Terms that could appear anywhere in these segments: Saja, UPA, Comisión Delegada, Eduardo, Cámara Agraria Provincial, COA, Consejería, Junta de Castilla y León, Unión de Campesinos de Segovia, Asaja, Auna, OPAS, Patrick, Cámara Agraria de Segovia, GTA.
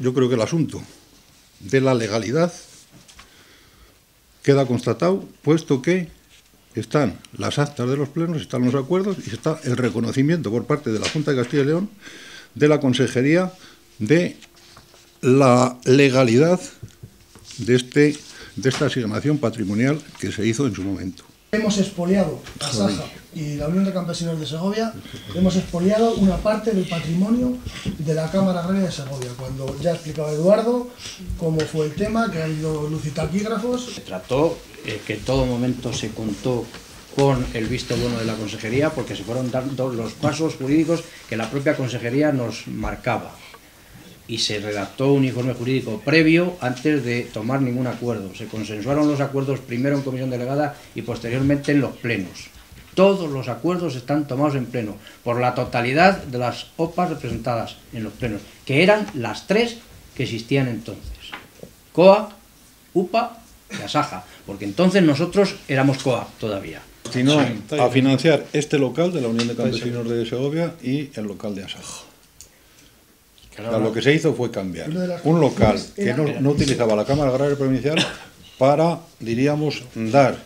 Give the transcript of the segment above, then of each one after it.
yo creo que el asunto de la legalidad queda constatado, puesto que están las actas de los plenos, están los acuerdos y está el reconocimiento por parte de la Junta de Castilla y León de la Consejería de la legalidad de esta asignación patrimonial que se hizo en su momento. Hemos expoliado a Saja y la Unión de Campesinos de Segovia, hemos expoliado una parte del patrimonio de la Cámara Agraria de Segovia, cuando ya explicaba Eduardo cómo fue el tema, que ha habido luz y taquígrafos. Se trató que en todo momento se contó con el visto bueno de la Consejería, porque se fueron dando los pasos jurídicos que la propia Consejería nos marcaba. Y se redactó un informe jurídico previo antes de tomar ningún acuerdo. Se consensuaron los acuerdos primero en Comisión Delegada y posteriormente en los plenos. Todos los acuerdos están tomados en pleno, por la totalidad de las OPAS representadas en los plenos, que eran las tres que existían entonces. COA, UPA y Asaja, porque entonces nosotros éramos COA todavía. Sino a financiar este local de la Unión de Campesinos de Segovia y el local de Asaja. Claro, lo que se hizo fue cambiar un local que no utilizaba la Cámara Agraria Provincial para, diríamos, dar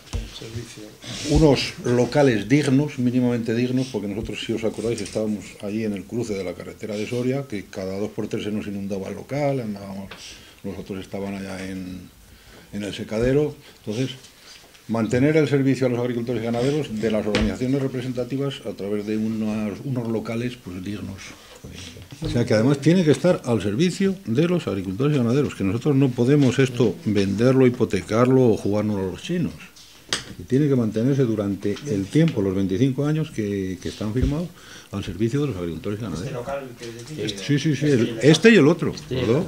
unos locales dignos, mínimamente dignos, porque nosotros, si os acordáis, estábamos allí en el cruce de la carretera de Soria, que cada 2 por 3 se nos inundaba el local, andábamos, los otros estaban allá en el secadero. Entonces, mantener el servicio a los agricultores y ganaderos de las organizaciones representativas a través de unos locales pues dignos. O sea que además tiene que estar al servicio de los agricultores y ganaderos, que nosotros no podemos esto venderlo, hipotecarlo o jugárnoslo a los chinos. Y tiene que mantenerse durante el tiempo, los 25 años que están firmados, al servicio de los agricultores y ganaderos. Este local que decía, sí, este y el otro, ¿verdad?